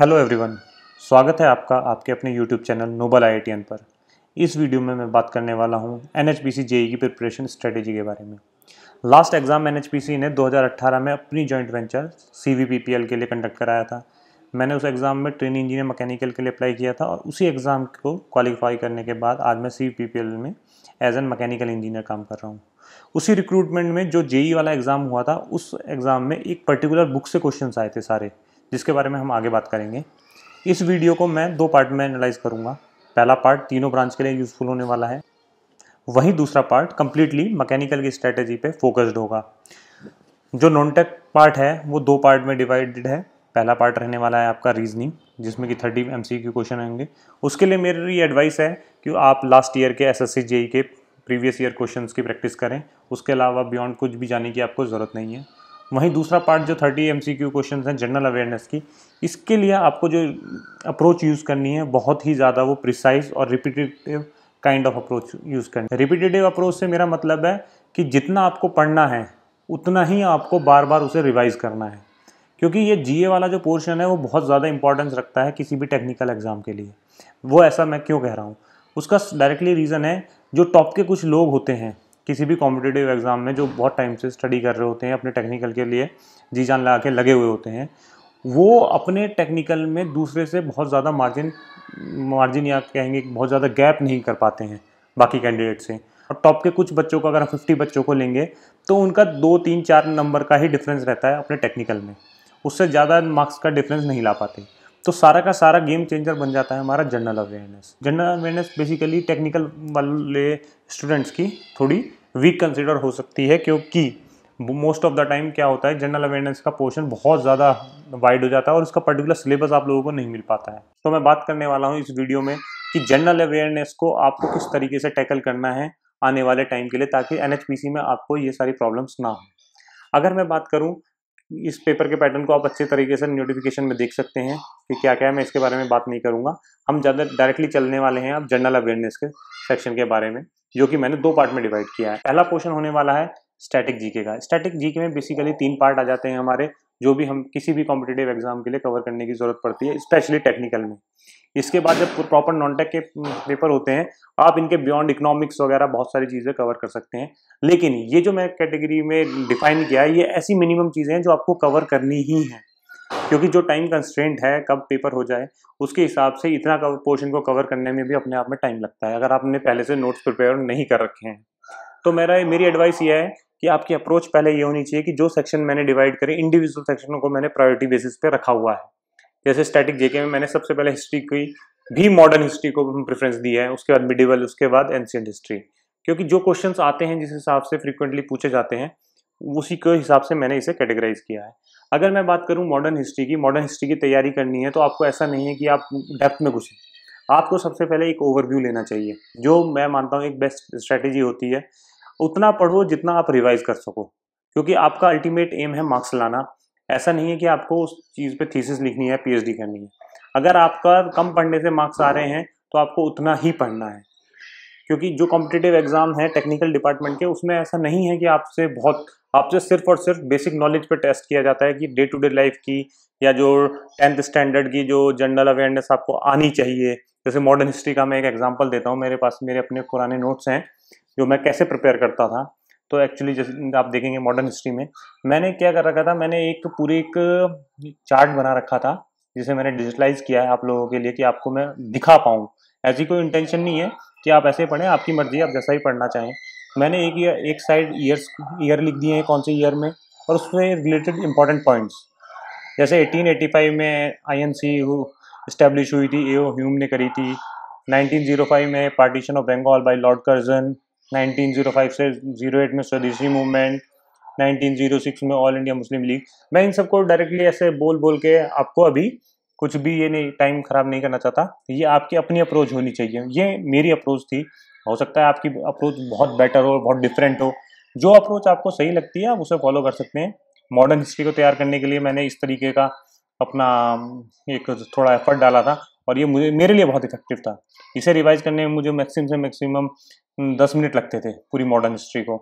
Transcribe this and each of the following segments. Hello everyone, स्वागत है आपका आपके अपने यूट्यूब चैनल नोबल आईआईटीएन पर। इस वीडियो में मैं बात करने वाला हूं एनएचपीसी जेई की प्रिपरेशन स्ट्रेटेजी के बारे में। लास्ट एग्ज़ाम एनएचपीसी ने 2018 में अपनी जॉइंट वेंचर सीवीपीपीएल के लिए कंडक्ट कराया था। मैंने उस एग्ज़ाम में ट्रेनिंग इंजीनियर मैकेनिकल के लिए अप्लाई किया था और उसी एग्ज़ाम को क्वालिफाई करने के बाद आज मैं सीवीपीपीएल में एज एन मैकेनिकल इंजीनियर काम कर रहा हूँ। उसी रिक्रूटमेंट में जो जेई वाला एग्ज़ाम हुआ था, उस एग्ज़ाम में एक पर्टिकुलर बुक से क्वेश्चन आए थे सारे, जिसके बारे में हम आगे बात करेंगे। इस वीडियो को मैं दो पार्ट में एनालाइज करूंगा। पहला पार्ट तीनों ब्रांच के लिए यूज़फुल होने वाला है, वहीं दूसरा पार्ट कम्प्लीटली मैकेनिकल की स्ट्रेटेजी पे फोकस्ड होगा। जो नॉन टेक पार्ट है वो दो पार्ट में डिवाइडेड है। पहला पार्ट रहने वाला है आपका रीजनिंग, जिसमें कि 30 MCQ क्वेश्चन आएंगे। उसके लिए मेरी एडवाइस है कि आप लास्ट ईयर के SSC JE के प्रीवियस ईयर क्वेश्चन की प्रैक्टिस करें। उसके अलावा बियॉन्ड कुछ भी जाने की आपको ज़रूरत नहीं है। वहीं दूसरा पार्ट जो 30 MCQ क्वेश्चन हैं जनरल अवेयरनेस की, इसके लिए आपको जो अप्रोच यूज़ करनी है बहुत ही ज़्यादा वो प्रिसाइज और repetitive kind of approach use करनी है। रिपीटेटिव अप्रोच से मेरा मतलब है कि जितना आपको पढ़ना है उतना ही आपको बार बार उसे रिवाइज़ करना है, क्योंकि ये जीए वाला जो पोर्शन है वो बहुत ज़्यादा इंपॉर्टेंस रखता है किसी भी टेक्निकल एग्ज़ाम के लिए। वो ऐसा मैं क्यों कह रहा हूँ, उसका डायरेक्टली रीज़न है जो टॉप के कुछ लोग होते हैं किसी भी कॉम्पिटिटिव एग्ज़ाम में, जो बहुत टाइम से स्टडी कर रहे होते हैं, अपने टेक्निकल के लिए जी जान लगा के लगे हुए होते हैं, वो अपने टेक्निकल में दूसरे से बहुत ज़्यादा मार्जिन या कहेंगे बहुत ज़्यादा गैप नहीं कर पाते हैं बाकी कैंडिडेट से। और टॉप के कुछ बच्चों को, अगर हम 50 बच्चों को लेंगे तो उनका 2, 3, 4 नंबर का ही डिफरेंस रहता है अपने टेक्निकल में, उससे ज़्यादा मार्क्स का डिफरेंस नहीं ला पाते। तो सारा का सारा गेम चेंजर बन जाता है हमारा general awareness. General awareness basically technical वाले स्टूडेंट्स की थोड़ी वीक कंसीडर हो सकती है, क्योंकि मोस्ट ऑफ द टाइम क्या होता है, जनरल अवेयरनेस का पोर्शन बहुत ज़्यादा वाइड हो जाता है और उसका पर्टिकुलर सिलेबस आप लोगों को नहीं मिल पाता है। तो मैं बात करने वाला हूँ इस वीडियो में कि जनरल अवेयरनेस को आपको किस तरीके से टैकल करना है आने वाले टाइम के लिए, ताकि एनएचपीसी में आपको ये सारी प्रॉब्लम्स ना हो। अगर मैं बात करूँ इस पेपर के पैटर्न को, आप अच्छे तरीके से नोटिफिकेशन में देख सकते हैं कि क्या क्या है। मैं इसके बारे में बात नहीं करूंगा, हम ज़्यादा डायरेक्टली चलने वाले हैं आप जनरल अवेयरनेस के सेक्शन के बारे में, जो कि मैंने दो पार्ट में डिवाइड किया है। पहला पोर्शन होने वाला है स्टैटिक जीके का। स्टैटिक जीके में बेसिकली 3 पार्ट आ जाते हैं हमारे, जो भी हम किसी भी कॉम्पिटिटिव एग्जाम के लिए कवर करने की ज़रूरत पड़ती है, स्पेशली टेक्निकल में। इसके बाद जब प्रॉपर नॉन टेक के पेपर होते हैं, आप इनके बियॉन्ड इकोनॉमिक्स वगैरह बहुत सारी चीज़ें कवर कर सकते हैं। लेकिन ये जो मैं कैटेगरी में डिफाइन किया है, ये ऐसी मिनिमम चीज़ें हैं जो आपको कवर करनी ही हैं, क्योंकि जो टाइम कंस्ट्रेंट है, कब पेपर हो जाए उसके हिसाब से इतना पोर्शन को कवर करने में भी अपने आप में टाइम लगता है, अगर आपने पहले से नोट्स प्रिपेयर नहीं कर रखे हैं। तो मेरी एडवाइस ये है कि आपकी अप्रोच पहले ये होनी चाहिए कि जो सेक्शन मैंने डिवाइड करे, इंडिविजुअल सेक्शनों को मैंने प्रायोरिटी बेसिस पे रखा हुआ है। जैसे स्टैटिक जेके में मैंने सबसे पहले हिस्ट्री की, भी मॉडर्न हिस्ट्री को प्रेफरेंस दी है, उसके बाद मिडिवल, उसके बाद एंशियंट हिस्ट्री, क्योंकि जो क्वेश्चंस आते हैं जिस हिसाब से फ्रीक्वेंटली पूछे जाते हैं उसी के हिसाब से मैंने इसे कैटेगराइज किया है। अगर मैं बात करूँ मॉडर्न हिस्ट्री की, मॉडर्न हिस्ट्री की तैयारी करनी है तो आपको ऐसा नहीं है कि आप डेप्थ में घुसें, आपको सबसे पहले एक ओवरव्यू लेना चाहिए, जो मैं मानता हूँ एक बेस्ट स्ट्रैटेजी होती है। उतना पढ़ो जितना आप रिवाइज कर सको, क्योंकि आपका अल्टीमेट एम है मार्क्स लाना। ऐसा नहीं है कि आपको उस चीज़ पे थीसिस लिखनी है, पीएचडी करनी है। अगर आपका कम पढ़ने से मार्क्स आ रहे हैं तो आपको उतना ही पढ़ना है, क्योंकि जो कॉम्पिटिटिव एग्जाम है टेक्निकल डिपार्टमेंट के, उसमें ऐसा नहीं है कि आपसे सिर्फ और सिर्फ बेसिक नॉलेज पे टेस्ट किया जाता है कि डे टू डे लाइफ की या जो 10th स्टैंडर्ड की जो जनरल अवेयरनेस आपको आनी चाहिए। जैसे मॉडर्न हिस्ट्री का मैं एक एग्जाम्पल देता हूँ, मेरे पास मेरे अपने पुराने नोट्स हैं जो मैं कैसे प्रिपेयर करता था। तो एक्चुअली जैसे आप देखेंगे मॉडर्न हिस्ट्री में मैंने क्या कर रखा था, मैंने एक पूरे एक चार्ट बना रखा था, जिसे मैंने डिजिटलाइज किया है आप लोगों के लिए कि आपको मैं दिखा पाऊँ। ऐसी कोई इंटेंशन नहीं है कि आप ऐसे पढ़ें, आपकी मर्जी, आप जैसा ही पढ़ना चाहें। मैंने एक साइड ईयर लिख दिए हैं कौन से ईयर में, और उसमें रिलेटेड इंपॉर्टेंट पॉइंट्स, जैसे 1885 में INC इस्टेब्लिश हुई थी, ए.ओ. ह्यूम ने करी थी। 1905 में partition of Bengal by lord Curzon, 1905 से 08 में स्वदेशी मूवमेंट, 1906 में ऑल इंडिया मुस्लिम लीग। मैं इन सबको डायरेक्टली ऐसे बोल के आपको अभी कुछ भी ये नहीं, टाइम ख़राब नहीं करना चाहता। ये आपकी अपनी अप्रोच होनी चाहिए, ये मेरी अप्रोच थी। हो सकता है आपकी अप्रोच बहुत बेटर हो, बहुत डिफरेंट हो। जो अप्रोच आपको सही लगती है आप उसे फॉलो कर सकते हैं। मॉडर्न हिस्ट्री को तैयार करने के लिए मैंने इस तरीके का अपना एक थोड़ा एफर्ट डाला था, और ये मेरे लिए बहुत इफेक्टिव था। इसे रिवाइज करने में मुझे मैक्सिमम से मैक्सिमम 10 मिनट लगते थे पूरी मॉडर्न हिस्ट्री को।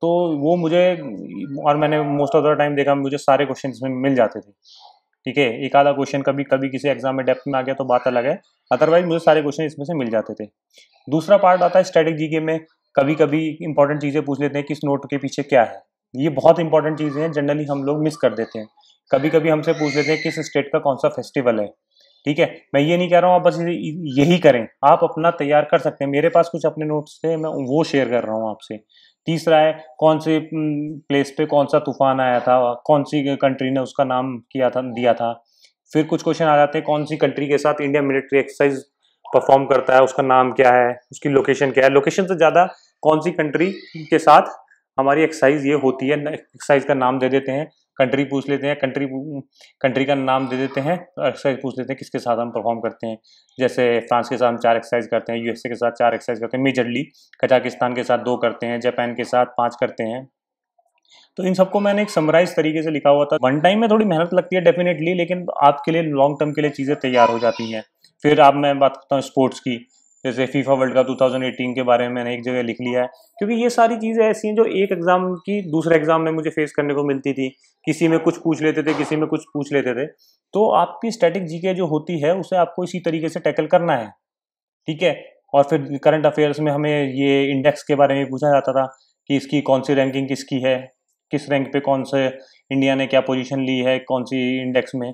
तो वो मुझे, और मैंने मोस्ट ऑफ द टाइम देखा मुझे सारे क्वेश्चन इसमें मिल जाते थे। ठीक है, एक आधा क्वेश्चन कभी कभी किसी एग्जाम में डेप्थ में आ गया तो बात अलग है, अदरवाइज मुझे सारे क्वेश्चन इसमें से मिल जाते थे। दूसरा पार्ट आता है स्टैटिक जीके में कभी कभी इंपॉर्टेंट चीज़ें पूछ लेते हैं कि इस नोट के पीछे क्या है, ये बहुत इंपॉर्टेंट चीज़ें हैं, जनरली हम लोग मिस कर देते हैं। कभी कभी हमसे पूछ लेते हैं किस स्टेट का कौन सा फेस्टिवल है, ठीक है। मैं ये नहीं कह रहा हूँ आप बस यही करें, आप अपना तैयार कर सकते हैं, मेरे पास कुछ अपने नोट्स थे मैं वो शेयर कर रहा हूँ आपसे। तीसरा है कौन से प्लेस पे कौन सा तूफान आया था, कौन सी कंट्री ने उसका नाम दिया था। फिर कुछ क्वेश्चन आ जाते हैं कौन सी कंट्री के साथ इंडिया मिलिट्री एक्सरसाइज परफॉर्म करता है, उसका नाम क्या है, उसकी लोकेशन क्या है। लोकेशन से ज़्यादा कौन सी कंट्री के साथ हमारी एक्सरसाइज ये होती है, एक्सरसाइज का नाम दे देते हैं, कंट्री पूछ लेते हैं, कंट्री का नाम दे देते हैं, एक्सरसाइज पूछ लेते हैं किसके साथ हम परफॉर्म करते हैं। जैसे फ्रांस के साथ हम 4 एक्सरसाइज करते हैं, यूएसए के साथ 4 एक्सरसाइज करते हैं मेजरली, कजाकिस्तान के साथ 2 करते हैं, जापान के साथ 5 करते हैं। तो इन सबको मैंने एक समराइज तरीके से लिखा हुआ था। वन टाइम में थोड़ी मेहनत लगती है डेफिनेटली, लेकिन आपके लिए लॉन्ग टर्म के लिए चीज़ें तैयार हो जाती हैं। फिर आप मैं बात करता हूँ स्पोर्ट्स की, जैसे फीफा वर्ल्ड कप 2018 के बारे में मैंने एक जगह लिख लिया है, क्योंकि ये सारी चीज़ें ऐसी हैं जो एक एग्ज़ाम की दूसरे एग्ज़ाम में मुझे फेस करने को मिलती थी। किसी में कुछ पूछ लेते थे, किसी में कुछ पूछ लेते थे, तो आपकी स्टैटिक जीके जो होती है उसे आपको इसी तरीके से टैकल करना है, ठीक है। और फिर करंट अफेयर्स में हमें ये इंडेक्स के बारे में पूछा जाता था कि इसकी कौन सी रैंकिंग किसकी है, किस रैंक पर कौन से इंडिया ने क्या पोजिशन ली है, कौन सी इंडेक्स में,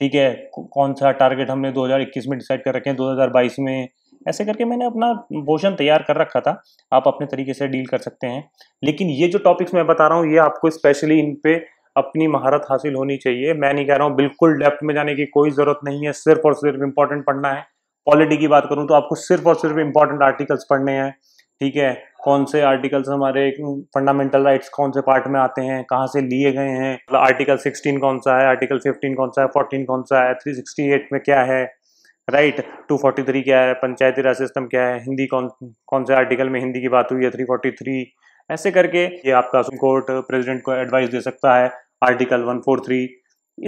ठीक है। कौन सा टारगेट हमने 2021 में डिसाइड कर रखे हैं, 2022 में, ऐसे करके मैंने अपना पोर्शन तैयार कर रखा था। आप अपने तरीके से डील कर सकते हैं, लेकिन ये जो टॉपिक्स मैं बता रहा हूँ ये आपको स्पेशली इन पे अपनी महारत हासिल होनी चाहिए। मैं नहीं कह रहा हूँ बिल्कुल डेप्थ में जाने की कोई ज़रूरत नहीं है, सिर्फ और सिर्फ इम्पॉर्टेंट पढ़ना है। पॉलिटी की बात करूँ तो आपको सिर्फ और सिर्फ इम्पॉर्टेंट आर्टिकल्स पढ़ने हैं, ठीक है। कौन से आर्टिकल्स हमारे फंडामेंटल राइट्स कौन से पार्ट में आते हैं, कहाँ से लिए गए हैं, आर्टिकल 16 कौन सा है, आर्टिकल 15 कौन सा है, 14 कौन सा है, 368 में क्या है, राइट 243 क्या है, पंचायती राज सिस्टम क्या है, हिंदी कौन से आर्टिकल में हिंदी की बात हुई है, 343, ऐसे करके ये आपका सुप्रीम कोर्ट प्रेसिडेंट को एडवाइस दे सकता है, आर्टिकल 143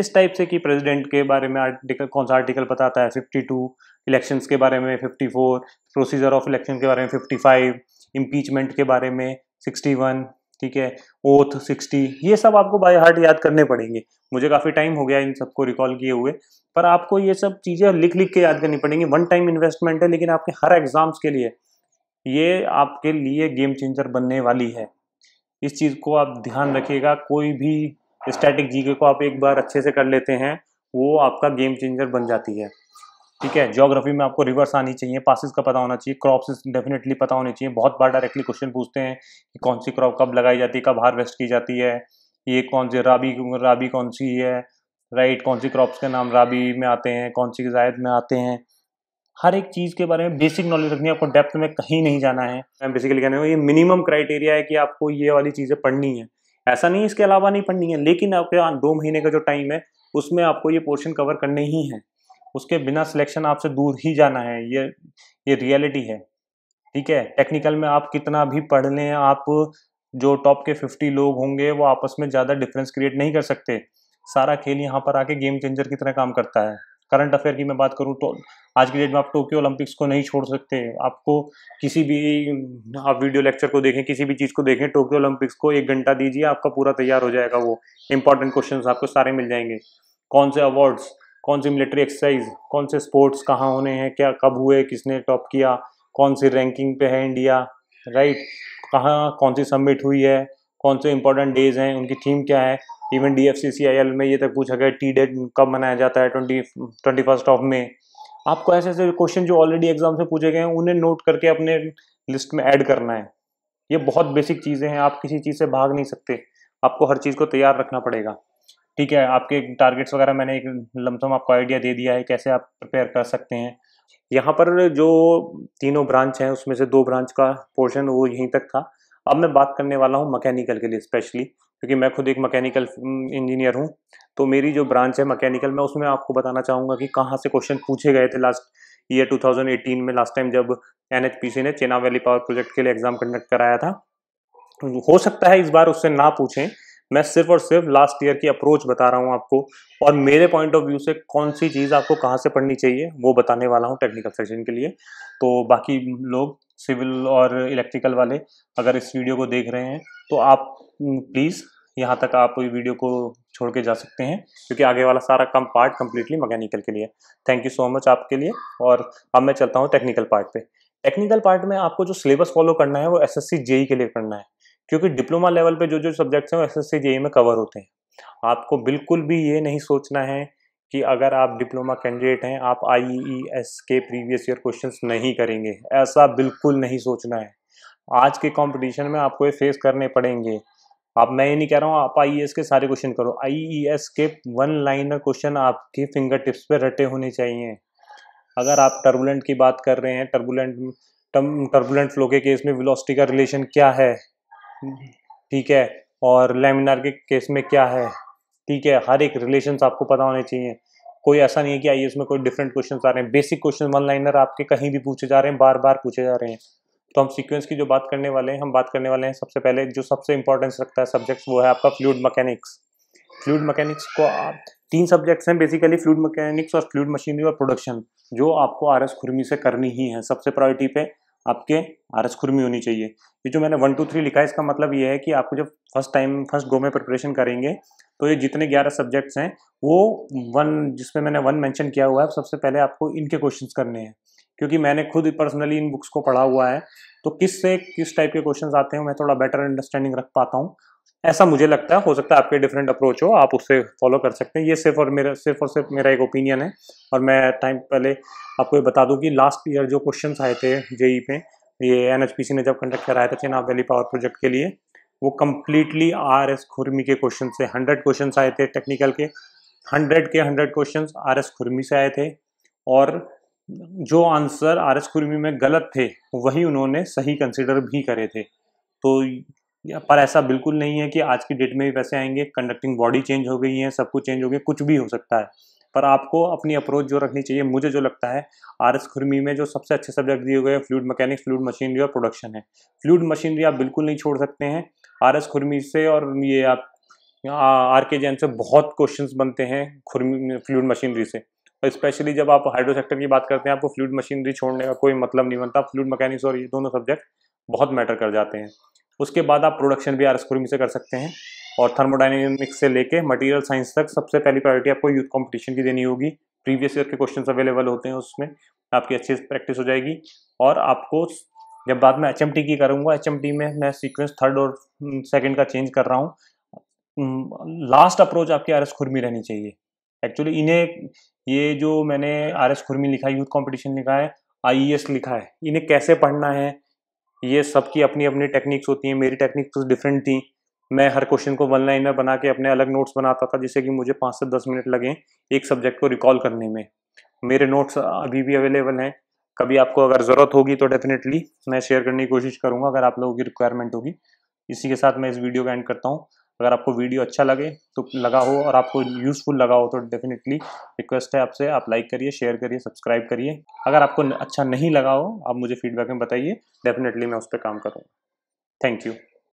इस टाइप से कि प्रेसिडेंट के बारे में आर्टिकल कौन सा आर्टिकल बताता है, 52 इलेक्शंस के बारे में, 54 प्रोसीजर ऑफ इलेक्शन के बारे में, 55 इम्पीचमेंट के बारे में, 61 ठीक है, ओथ 60, ये सब आपको बाय हार्ट याद करने पड़ेंगे। मुझे काफ़ी टाइम हो गया इन सबको रिकॉल किए हुए, पर आपको ये सब चीज़ें लिख लिख के याद करनी पड़ेंगी। वन टाइम इन्वेस्टमेंट है, लेकिन आपके हर एग्ज़ाम्स के लिए ये आपके लिए गेम चेंजर बनने वाली है। इस चीज़ को आप ध्यान रखिएगा। कोई भी स्टैटिक जीके को आप एक बार अच्छे से कर लेते हैं वो आपका गेम चेंजर बन जाती है, ठीक है। ज्योग्राफी में आपको रिवर्स आनी चाहिए, पासिस का पता होना चाहिए, क्रॉप्स डेफिनेटली पता होने चाहिए। बहुत बार डायरेक्टली क्वेश्चन पूछते हैं कि कौन सी क्रॉप कब लगाई जाती है, कब हार्वेस्ट की जाती है, ये कौन सी राबी कौन सी है, राइट कौन सी क्रॉप्स के नाम राबी में आते हैं, कौन सी जायद में आते हैं। हर एक चीज़ के बारे में बेसिक नॉलेज रखनी है, आपको डेप्थ में कहीं नहीं जाना है। मैं बेसिकली कहने को ये मिनिमम क्राइटेरिया है कि आपको ये वाली चीज़ें पढ़नी है, ऐसा नहीं इसके अलावा नहीं पढ़नी है, लेकिन आपके 2 महीने का जो टाइम है उसमें आपको ये पोर्शन कवर करने ही है। उसके बिना सिलेक्शन आपसे दूर ही जाना है, ये रियलिटी है, ठीक है। टेक्निकल में आप कितना भी पढ़ लें, आप जो टॉप के 50 लोग होंगे वो आपस में ज़्यादा डिफरेंस क्रिएट नहीं कर सकते। सारा खेल यहाँ पर आके गेम चेंजर की तरह काम करता है। करंट अफेयर की मैं बात करूँ तो आज की डेट में आप टोक्यो ओलंपिक्स को नहीं छोड़ सकते। आपको किसी भी आप वीडियो लेक्चर को देखें, किसी भी चीज़ को देखें, टोक्यो ओलंपिक्स को 1 घंटा दीजिए, आपका पूरा तैयार हो जाएगा। वो इंपॉर्टेंट क्वेश्चन आपको सारे मिल जाएंगे, कौन से अवार्ड्स, कौन सी मिलिट्री एक्सरसाइज, कौन से स्पोर्ट्स कहाँ होने हैं, क्या कब हुए, किसने टॉप किया, कौन सी रैंकिंग पे है इंडिया, राइट कहाँ कौन सी सबमिट हुई है, कौन से इंपॉर्टेंट डेज हैं, उनकी थीम क्या है। इवन DFCCIL में ये तक पूछा गया टी डेट कब मनाया जाता है, 21 मई। आपको ऐसे ऐसे क्वेश्चन जो ऑलरेडी एग्जाम से पूछे गए हैं उन्हें नोट करके अपने लिस्ट में ऐड करना है। ये बहुत बेसिक चीज़ें हैं, आप किसी चीज़ से भाग नहीं सकते, आपको हर चीज़ को तैयार रखना पड़ेगा, ठीक है। आपके टारगेट्स वगैरह मैंने एक लमसम आपको आइडिया दे दिया है कैसे आप प्रिपेयर कर सकते हैं। यहाँ पर जो 3 ब्रांच हैं उसमें से 2 ब्रांच का पोर्शन वो यहीं तक था। अब मैं बात करने वाला हूँ मैकेनिकल के लिए स्पेशली, क्योंकि मैं खुद एक मैकेनिकल इंजीनियर हूँ। तो मेरी जो ब्रांच है मैकेनिकल में, उसमें आपको बताना चाहूँगा कि कहाँ से क्वेश्चन पूछे गए थे लास्ट ईयर 2018 में, लास्ट टाइम जब NHPC ने चेनाब वैली पावर प्रोजेक्ट के लिए एग्ज़ाम कंडक्ट कराया था। हो सकता है इस बार उससे ना पूछें, मैं सिर्फ और सिर्फ लास्ट ईयर की अप्रोच बता रहा हूं आपको, और मेरे पॉइंट ऑफ व्यू से कौन सी चीज़ आपको कहां से पढ़नी चाहिए वो बताने वाला हूं टेक्निकल सेक्शन के लिए। तो बाकी लोग सिविल और इलेक्ट्रिकल वाले अगर इस वीडियो को देख रहे हैं तो आप प्लीज़ यहां तक आप वीडियो को छोड़ के जा सकते हैं, क्योंकि आगे वाला सारा कम पार्ट कम्प्लीटली मैकेनिकल के लिए। थैंक यू सो मच आपके लिए। और अब मैं चलता हूँ टेक्निकल पार्ट पे। टेक्निकल पार्ट में आपको जो सिलेबस फॉलो करना है वो एसएससी जेई के लिए करना है, क्योंकि डिप्लोमा लेवल पे जो जो सब्जेक्ट्स हैं वो एसएससी जेई में कवर होते हैं। आपको बिल्कुल भी ये नहीं सोचना है कि अगर आप डिप्लोमा कैंडिडेट हैं आप आईईएस के प्रीवियस ईयर क्वेश्चंस नहीं करेंगे, ऐसा बिल्कुल नहीं सोचना है। आज के कॉम्पिटिशन में आपको ये फेस करने पड़ेंगे। आप, मैं ये नहीं कह रहा हूँ आप आईईएस के सारे क्वेश्चन करो, आईईएस के वन लाइनर क्वेश्चन आपके फिंगर टिप्स पे रटे होने चाहिए। अगर आप टर्बुलेंट की बात कर रहे हैं, टर्बुलेंट फ्लो के केस में वेलोसिटी का रिलेशन क्या है, ठीक है, और लैमिनार के केस में क्या है, ठीक है, हर एक रिलेशन आपको पता होने चाहिए। कोई ऐसा नहीं है कि आईएएस में कोई डिफरेंट क्वेश्चन आ रहे हैं, बेसिक क्वेश्चन वन लाइनर आपके कहीं भी पूछे जा रहे हैं, बार बार पूछे जा रहे हैं। तो हम सीक्वेंस की जो बात करने वाले हैं, हम बात करने वाले हैं सबसे पहले जो सबसे इंपॉर्टेंस रखता है सब्जेक्ट्स, वो है आपका फ्लूइड मैकेनिक्स। फ्लूइड मैकेनिक्स को आप, तीन सब्जेक्ट्स हैं बेसिकली, फ्लूइड मैकेनिक्स और फ्लूइड मशीनरी और प्रोडक्शन, जो आपको आरएस खुरमी से करनी ही है। सबसे प्रायोरिटी पे आपके आरएस खुरमी होनी चाहिए। ये जो मैंने 1 2 3 लिखा है, इसका मतलब ये है कि आपको जब फर्स्ट गो में प्रिपरेशन करेंगे तो ये जितने 11 सब्जेक्ट्स हैं वो वन, जिसमें मैंने 1 मेंशन किया हुआ है, सबसे पहले आपको इनके क्वेश्चंस करने हैं, क्योंकि मैंने खुद पर्सनली इन बुक्स को पढ़ा हुआ है। तो किस से किस टाइप के क्वेश्चंस आते हैं मैं थोड़ा बेटर अंडरस्टैंडिंग रख पाता हूँ, ऐसा मुझे लगता है। हो सकता है आपके डिफरेंट अप्रोच हो, आप उससे फॉलो कर सकते हैं। ये सिर्फ और सिर्फ मेरा एक ओपिनियन है। और मैं टाइम पहले आपको ये बता दूं कि लास्ट ईयर जो क्वेश्चंस आए थे जेई पे, ये एनएचपीसी ने जब कंडक्ट कराया था चनाब वैली पावर प्रोजेक्ट के लिए, वो कम्प्लीटली आर एस खुरमी के क्वेश्चन से 100 क्वेश्चन आए थे टेक्निकल के, 100 के 100 क्वेश्चन आर एस खुरमी से आए थे। और जो आंसर आर एस खुरमी में गलत थे वही उन्होंने सही कंसिडर भी करे थे। तो पर ऐसा बिल्कुल नहीं है कि आज की डेट में भी पैसे आएंगे, कंडक्टिंग बॉडी चेंज हो गई है, सब कुछ चेंज हो गया, कुछ भी हो सकता है। पर आपको अपनी अप्रोच जो रखनी चाहिए, मुझे जो लगता है आर एस खुरमी में जो सबसे अच्छे सब्जेक्ट दिए गए फ्लूइड मैकेनिक्स, फ्लूइड मशीनरी और प्रोडक्शन है। फ्लूइड मशीनरी आप बिल्कुल नहीं छोड़ सकते हैं। आर एस खुरमी से और ये आप आर के जैन से बहुत क्वेश्चन बनते हैं फ्लूइड मशीनरी से। स्पेशली जब आप हाइड्रो सेक्टर की बात करते हैं, आपको फ्लूइड मशीनरी छोड़ने का कोई मतलब नहीं बनता। फ्लूइड मैकेनिक्स और ये दोनों सब्जेक्ट बहुत मैटर कर जाते हैं। उसके बाद आप प्रोडक्शन भी आरएस खुरमी से कर सकते हैं। और थर्मोडायनेमिक्स से लेके मटेरियल साइंस तक सबसे पहली प्रायोरिटी आपको यूथ कंपटीशन की देनी होगी। प्रीवियस ईयर के क्वेश्चन अवेलेबल होते हैं, उसमें आपकी अच्छी प्रैक्टिस हो जाएगी। और आपको जब बाद में एचएमटी की करूँगा, एचएमटी में मैं सीक्वेंस 3rd और 2nd का चेंज कर रहा हूँ। लास्ट अप्रोच आपकी आरएस खुरमी रहनी चाहिए। एक्चुअली इन्हें, ये जो मैंने आरएस खुरमी लिखा है, यूथ कंपटीशन लिखा है, आईईएस लिखा है, इन्हें कैसे पढ़ना है, ये सबकी अपनी अपनी टेक्निक्स होती हैं। मेरी टेक्निक्स तो डिफरेंट थी। मैं हर क्वेश्चन को वन लाइनर बना के अपने अलग नोट्स बनाता था, जिससे कि मुझे 5 से 10 मिनट लगे एक सब्जेक्ट को रिकॉल करने में। मेरे नोट्स अभी भी अवेलेबल हैं, कभी आपको अगर ज़रूरत होगी तो डेफिनेटली मैं शेयर करने की कोशिश करूँगा, अगर आप लोगों की रिक्वायरमेंट होगी। इसी के साथ मैं इस वीडियो का एंड करता हूँ। अगर आपको वीडियो अच्छा लगे तो लगा हो और आपको यूज़फुल लगा हो तो डेफिनेटली रिक्वेस्ट है आपसे, आप लाइक करिए, शेयर करिए, सब्सक्राइब करिए। अगर आपको अच्छा नहीं लगा हो आप मुझे फीडबैक में बताइए, डेफिनेटली मैं उस पर काम करूँगा। Thank you.